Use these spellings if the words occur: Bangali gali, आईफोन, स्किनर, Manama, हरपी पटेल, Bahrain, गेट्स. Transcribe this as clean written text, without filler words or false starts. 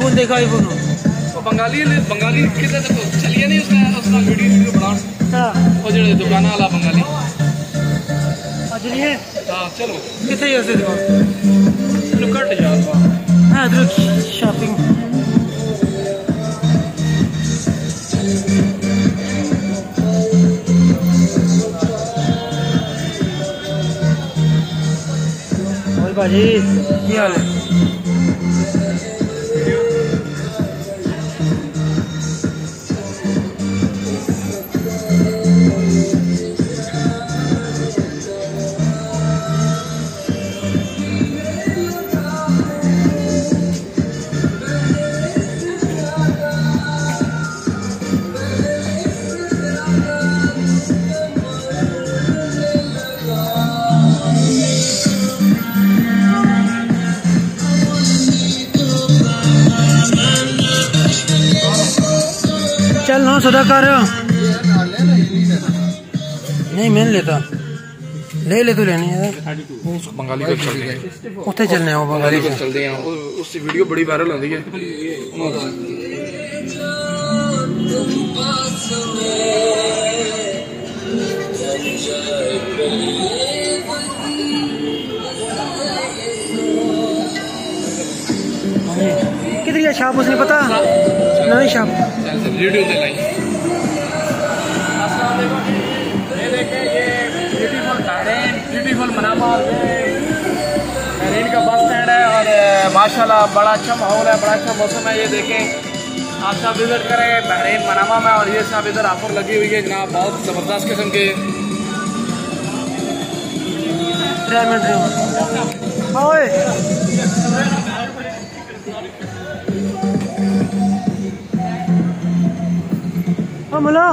आईफोन देखा, आईफोन वो बंगाली बंगाली कितने देखो चलिए नहीं उसने उसका वीडियो बना वो जो दुकान वाला बंगाली चलिए हाँ चलो कितने ऐसे देखो कट जाओ हाँ शॉपिंग और भाजी क्या हाल है चल ना सदा कर नहीं मैं लेता ले तो लेनी है उसको बंगाली को चल गए उसे चलने हो बंगाली को चलते हैं उसकी वीडियो बड़ी वायरल होती है किधर है शाप उसने पता नहीं शाप वीडियो दे लाइए अस्सलाम वालेकुम ये देखें ये beautiful Bahrain beautiful Manama Bahrain का बस स्टैंड है और माशाल्लाह बड़ा अच्छा माहौल है बड़ा अच्छा मौसम है ये देखें आप सब विजिट करें बहरीन मनामा में और ये सब इधर ऑफर लगी हुई है जनाब बहुत ज़बरदस्त किस्म के ड्राइवर मिला